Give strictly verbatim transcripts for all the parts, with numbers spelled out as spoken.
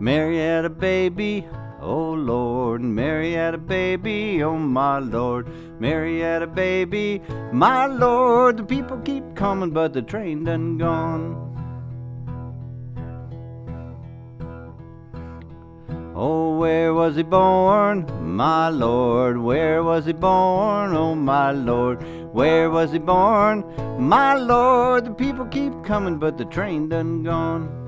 Mary had a baby, oh Lord. Mary had a baby, oh my Lord. Mary had a baby, my Lord. The people keep coming, but the train done gone. Oh, where was he born, my Lord? Where was he born, oh my Lord? Where was he born, my Lord? The people keep coming, but the train done gone.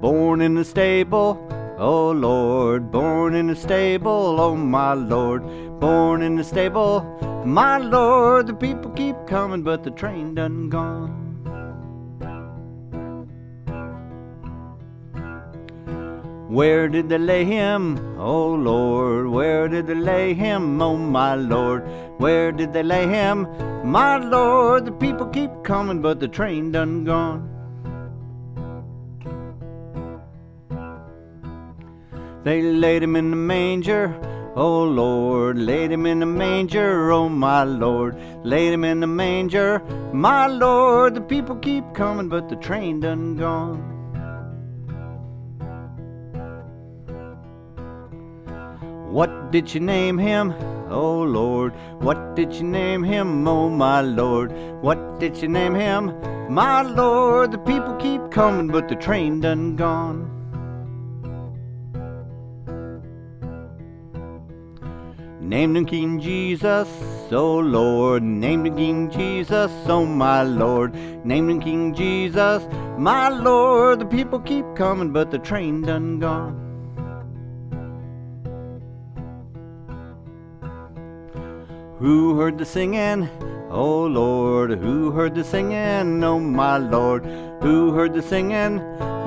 Born in a stable, oh Lord. Born in a stable, oh my Lord. Born in a stable, my Lord. The people keep coming, but the train done gone. Where did they lay him, oh Lord? Where did they lay him, oh my Lord? Where did they lay him, my Lord? The people keep coming, but the train done gone. They laid him in the manger, oh Lord. Laid him in the manger, oh my Lord. Laid him in the manger, my Lord. The people keep coming, but the train done gone. What did you name him, oh Lord? What did you name him, oh my Lord? What did you name him, my Lord? The people keep coming, but the train done gone. Named him King Jesus, oh Lord. Named him King Jesus, oh my Lord. Named him King Jesus, my Lord. The people keep coming, but the train done gone. Who heard the singing, oh Lord? Who heard the singing, oh my Lord? Who heard the singing,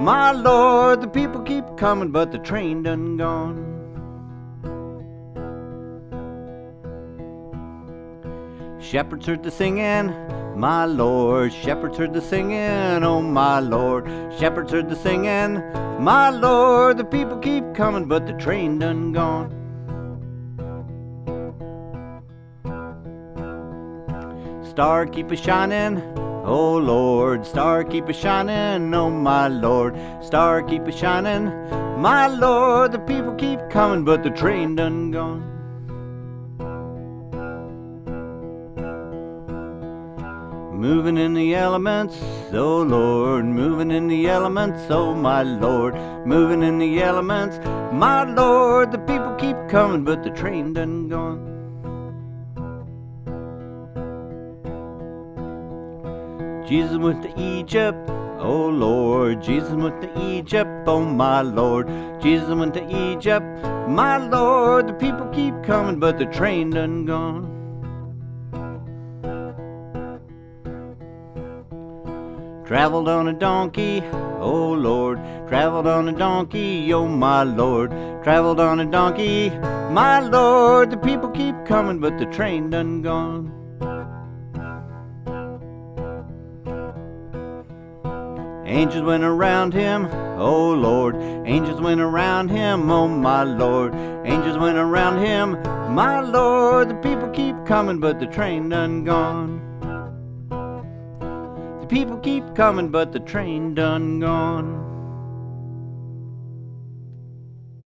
my Lord? The people keep coming, but the train done gone. Shepherds heard the singing, my Lord. Shepherds heard the singing, oh my Lord. Shepherds heard the singing, my Lord. The people keep coming, but the train done gone. Star keep a shining, oh Lord. Star keep a shining, oh my Lord. Star keep a shining, my Lord. The people keep coming, but the train done gone. Moving in the elements, oh Lord. Moving in the elements, oh my Lord. Moving in the elements, my Lord. The people keep coming, but the train done gone. Jesus went to Egypt, oh Lord. Jesus went to Egypt, oh my Lord. Jesus went to Egypt, my Lord. The people keep coming, but the train done gone. Traveled on a donkey, oh Lord. Traveled on a donkey, oh my Lord. Traveled on a donkey, my Lord. The people keep coming, but the train done gone. Angels went around him, oh Lord. Angels went around him, oh my Lord. Angels went around him, my Lord. The people keep coming, but the train done gone. The people keep coming, but the train done gone.